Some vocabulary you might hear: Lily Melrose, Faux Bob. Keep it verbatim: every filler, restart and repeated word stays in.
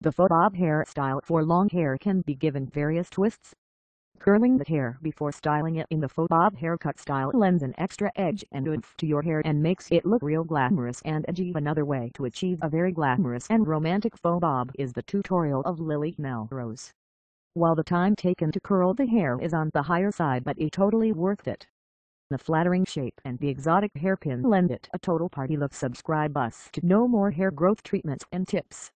The faux bob hairstyle for long hair can be given various twists. Curling the hair before styling it in the faux bob haircut style lends an extra edge and oomph to your hair and makes it look real glamorous and edgy. Another way to achieve a very glamorous and romantic faux bob is the tutorial of Lily Melrose. While the time taken to curl the hair is on the higher side, but it's totally worth it. The flattering shape and the exotic hairpin lend it a total party look. Subscribe us to know more hair growth treatments and tips.